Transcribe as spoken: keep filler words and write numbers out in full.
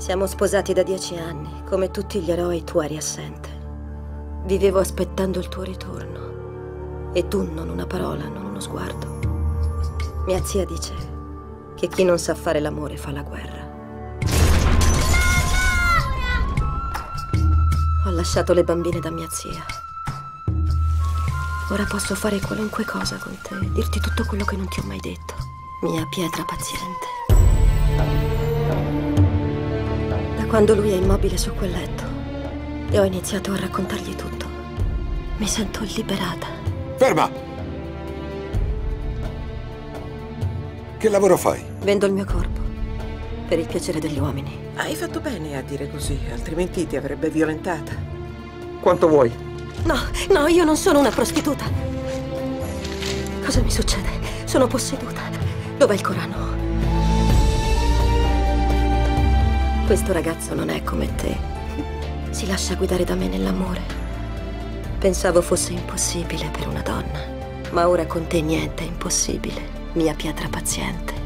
Siamo sposati da dieci anni, come tutti gli eroi tu eri assente. Vivevo aspettando il tuo ritorno e tu non una parola, non uno sguardo. Mia zia dice che chi non sa fare l'amore fa la guerra. Mamma! Ho lasciato le bambine da mia zia. Ora posso fare qualunque cosa con te, dirti tutto quello che non ti ho mai detto. Mia pietra paziente. Da quando lui è immobile su quel letto e ho iniziato a raccontargli tutto, mi sento liberata. Ferma! Che lavoro fai? Vendo il mio corpo, per il piacere degli uomini. Hai fatto bene a dire così, altrimenti ti avrebbe violentata. Quanto vuoi? No, no, io non sono una prostituta. Cosa mi succede? Sono posseduta. Dov'è il Corano? Questo ragazzo non è come te. Si lascia guidare da me nell'amore. Pensavo fosse impossibile per una donna, ma ora con te niente è impossibile, mia pietra paziente.